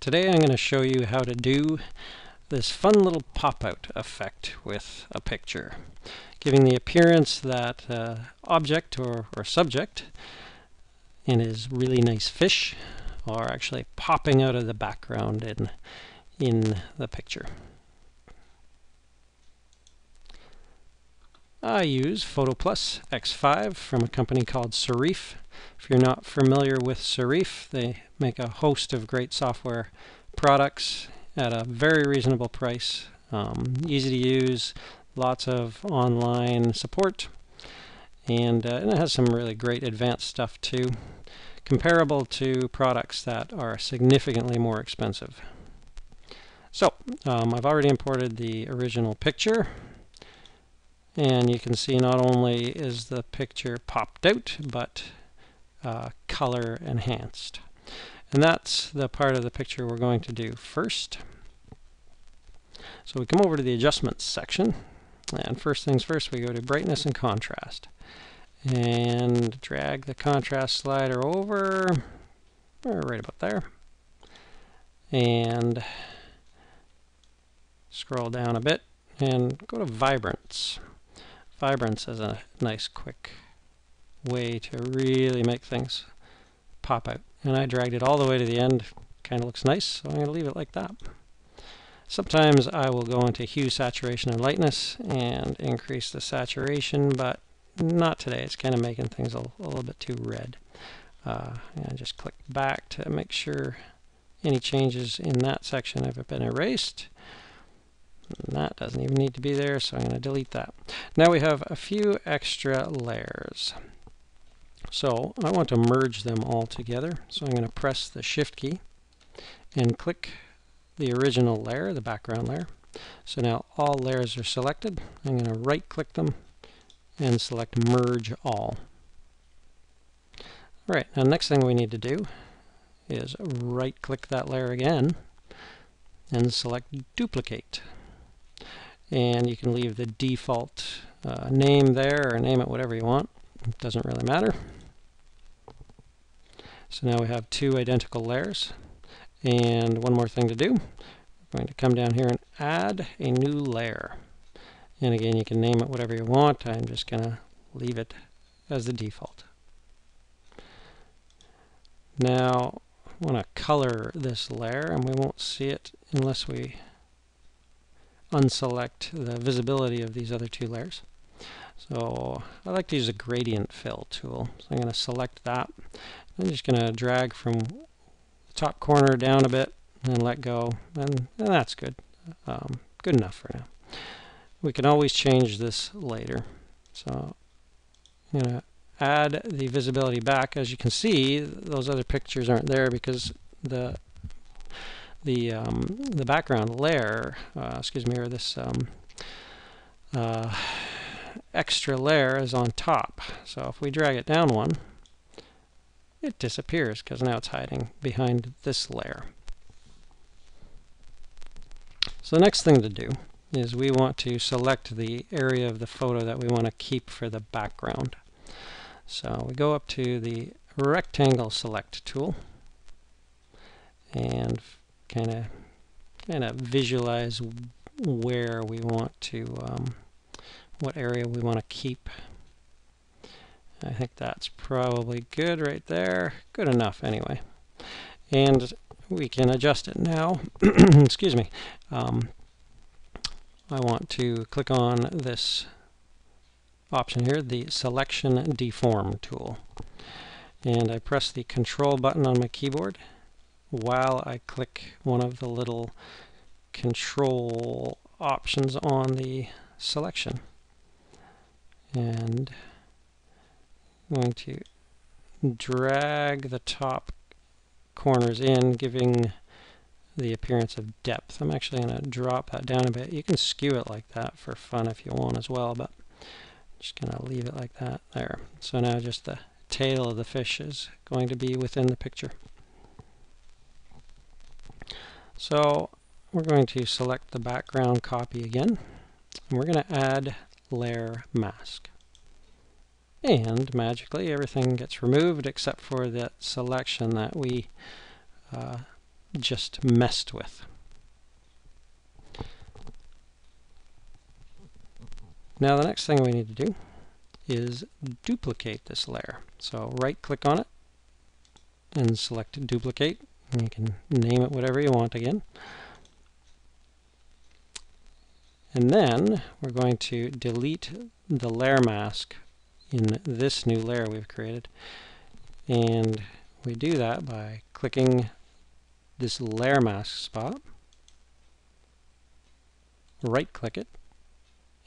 Today I'm going to show you how to do this fun little pop-out effect with a picture, giving the appearance that object or subject in his really nice fish are actually popping out of the background in the picture. I use PhotoPlus X5 from a company called Serif. If you're not familiar with Serif, they make a host of great software products at a very reasonable price. Easy to use, lots of online support, and it has some really great advanced stuff too, comparable to products that are significantly more expensive. So I've already imported the original picture. And you can see not only is the picture popped out, but color enhanced. And that's the part of the picture we're going to do first. So we come over to the adjustments section. And first things first, we go to brightness and contrast. And drag the contrast slider over, right about there. And scroll down a bit and go to vibrance. Vibrance is a nice quick way to really make things pop out. And I dragged it all the way to the end. Kind of looks nice, so I'm going to leave it like that. Sometimes I will go into hue, saturation, and lightness and increase the saturation, but not today. It's kind of making things a little bit too red. And just click back to make sure any changes in that section have been erased. And that doesn't even need to be there, so I'm going to delete that. Now we have a few extra layers. So I want to merge them all together. So I'm going to press the Shift key and click the original layer, the background layer. So now all layers are selected. I'm going to right-click them and select Merge All. All right, now next thing we need to do is right-click that layer again and select Duplicate. And you can leave the default name there, or name it whatever you want. It doesn't really matter. So now we have two identical layers. And one more thing to do. We're going to come down here and add a new layer. And again, you can name it whatever you want. I'm just going to leave it as the default. Now, I want to color this layer, and we won't see it unless we unselect the visibility of these other two layers. So I like to use a gradient fill tool. So I'm going to select that. I'm just going to drag from the top corner down a bit and let go. And that's good. Good enough for now. We can always change this later. So I'm going to add the visibility back. As you can see, those other pictures aren't there because the background layer, or this extra layer is on top. So if we drag it down one, it disappears because now it's hiding behind this layer. So the next thing to do is we want to select the area of the photo that we want to keep for the background. So we go up to the rectangle select tool and kind of visualize where we want to, what area we want to keep. I think that's probably good right there. Good enough anyway. And we can adjust it now. Excuse me. I want to click on this option here, the Selection Deform tool. And I press the Control button on my keyboard while I click one of the little control options on the selection. And I'm going to drag the top corners in, giving the appearance of depth. I'm actually going to drop that down a bit. You can skew it like that for fun if you want as well, but I'm just going to leave it like that there. So now just the tail of the fish is going to be within the picture. So we're going to select the background copy again, and we're going to add layer mask. And magically everything gets removed except for that selection that we just messed with. Now the next thing we need to do is duplicate this layer. So right click on it and select duplicate. And you can name it whatever you want again. And then we're going to delete the layer mask in this new layer we've created. And we do that by clicking this layer mask spot, right click it,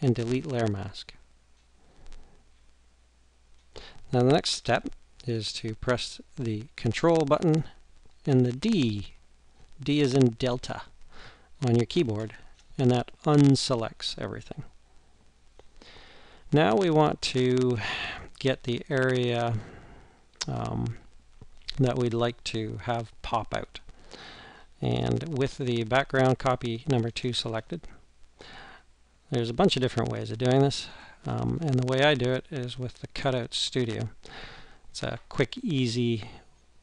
and delete layer mask. Now the next step is to press the control button and the D. D is in delta on your keyboard, and that unselects everything. Now we want to get the area that we'd like to have pop out. And with the background copy number 2 selected, there's a bunch of different ways of doing this. And the way I do it is with the Cutout Studio. It's a quick, easy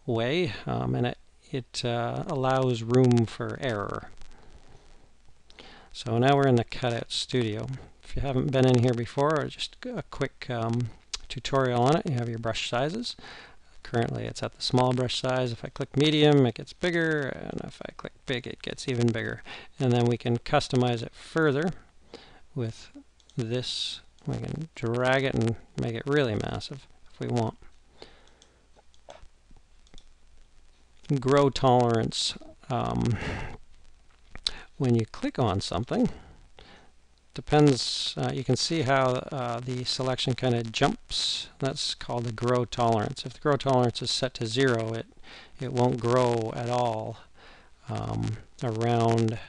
way, and it allows room for error. So now we're in the Cutout Studio. If you haven't been in here before, just a quick tutorial on it. You have your brush sizes. Currently it's at the small brush size. If I click medium, it gets bigger, and if I click big, it gets even bigger. And then we can customize it further with this. We can drag it and make it really massive if we want. Grow tolerance. When you click on something, depends, you can see how the selection kind of jumps. That's called the grow tolerance. If the grow tolerance is set to 0, it won't grow at all around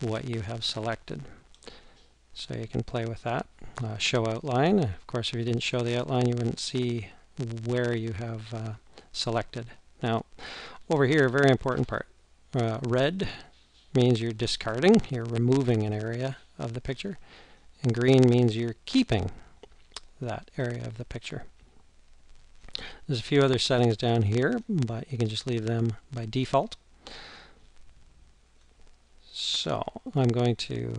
what you have selected. So you can play with that. Show outline. Of course, if you didn't show the outline, you wouldn't see where you have selected. Now, over here, a very important part. Red means you're discarding, you're removing an area of the picture, and green means you're keeping that area of the picture. There's a few other settings down here, but you can just leave them by default. So I'm going to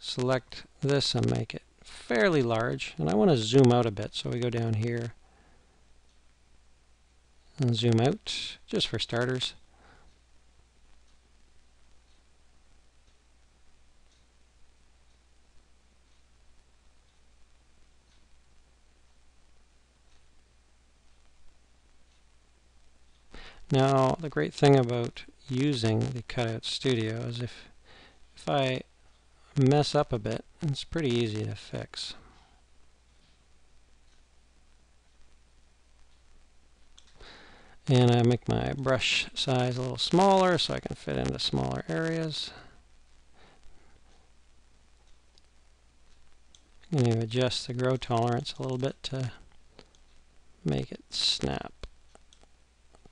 select this and make it fairly large, and I want to zoom out a bit, so we go down here and zoom out just for starters. Now the great thing about using the Cutout Studio is if I mess up a bit, it's pretty easy to fix. And I make my brush size a little smaller so I can fit into smaller areas. And you adjust the grow tolerance a little bit to make it snap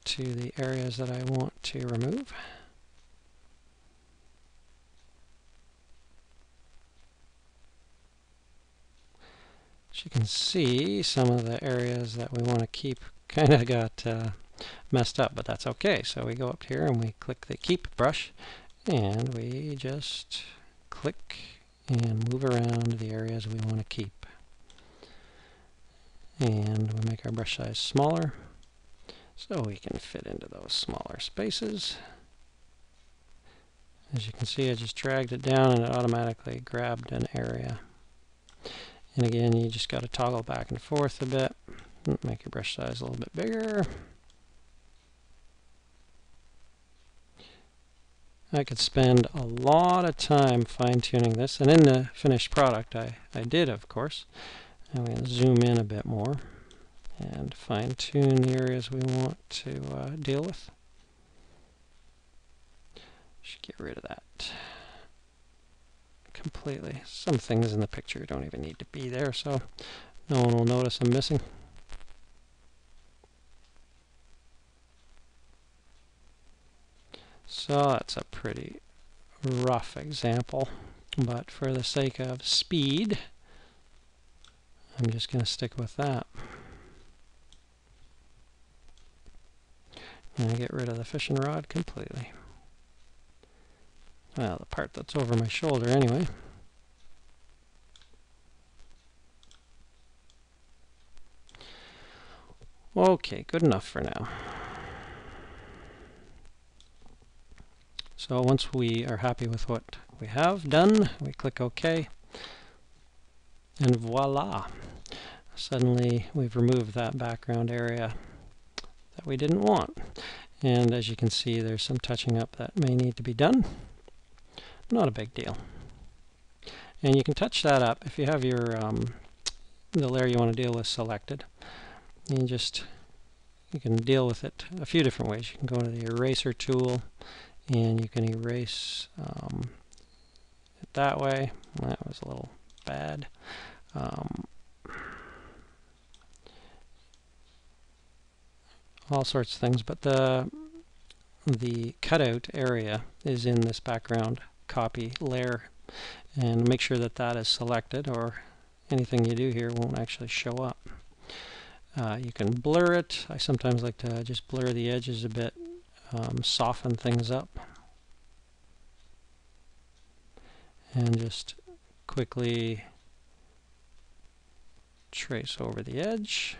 to the areas that I want to remove. As you can see, some of the areas that we want to keep kind of got messed up, but that's okay. So we go up here and we click the keep brush, and we just click and move around the areas we want to keep. And we make our brush size smaller so we can fit into those smaller spaces. As you can see, I just dragged it down and it automatically grabbed an area. And again, you just got to toggle back and forth a bit. Make your brush size a little bit bigger. I could spend a lot of time fine-tuning this, and in the finished product I did, of course. I'm going to zoom in a bit more and fine-tune the areas we want to deal with. Should get rid of that completely. Some things in the picture don't even need to be there, so no one will notice I'm missing. So that's a pretty rough example, but for the sake of speed, I'm just going to stick with that. And I get rid of the fishing rod completely. Well, the part that's over my shoulder anyway. Okay, good enough for now. So once we are happy with what we have done, we click OK. And voila! Suddenly we've removed that background area that we didn't want. And as you can see, there's some touching up that may need to be done. Not a big deal. And you can touch that up if you have your the layer you want to deal with selected. And you can deal with it a few different ways. You can go to the eraser tool and you can erase it that way. That was a little bad. All sorts of things, but the cutout area is in this background copy layer, and make sure that that is selected or anything you do here won't actually show up. You can blur it. I sometimes like to just blur the edges a bit, soften things up, and just quickly trace over the edge.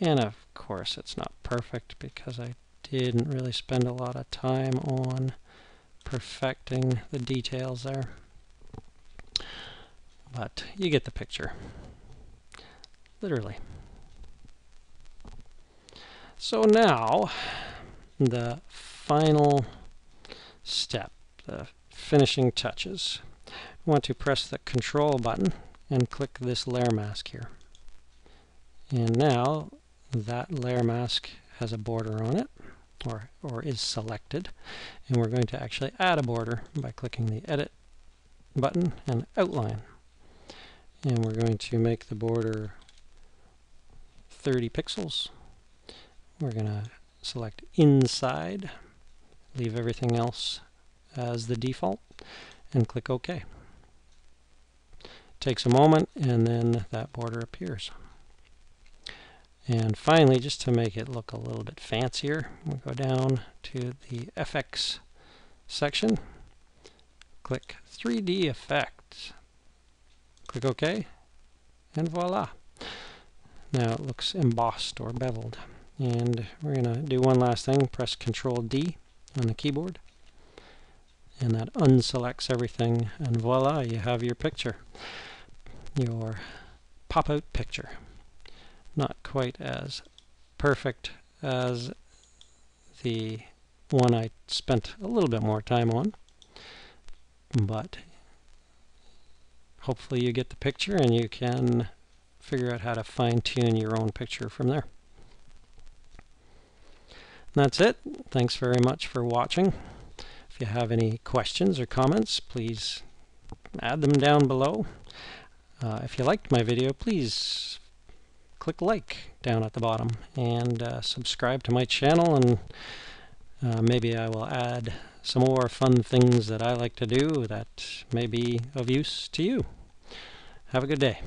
And of course it's not perfect because I didn't really spend a lot of time on perfecting the details there, but you get the picture. Literally. So now the final step, the finishing touches. I want to press the control button and click this layer mask here. And now that layer mask has a border on it, or is selected, and we're going to actually add a border by clicking the edit button and outline. And we're going to make the border 30 pixels. We're going to select inside, leave everything else as the default, and click OK. Takes a moment and then that border appears. And finally, just to make it look a little bit fancier, we go down to the FX section, click 3D effect, click OK, and voila. Now it looks embossed or beveled. And we're going to do one last thing, press Ctrl D on the keyboard, and that unselects everything, and voila, you have your picture, your pop-out picture. Not quite as perfect as the one I spent a little bit more time on, but hopefully you get the picture and you can figure out how to fine-tune your own picture from there. And that's it. Thanks very much for watching. If you have any questions or comments, please add them down below. If you liked my video, please click like down at the bottom and subscribe to my channel, and maybe I will add some more fun things that I like to do that may be of use to you. Have a good day.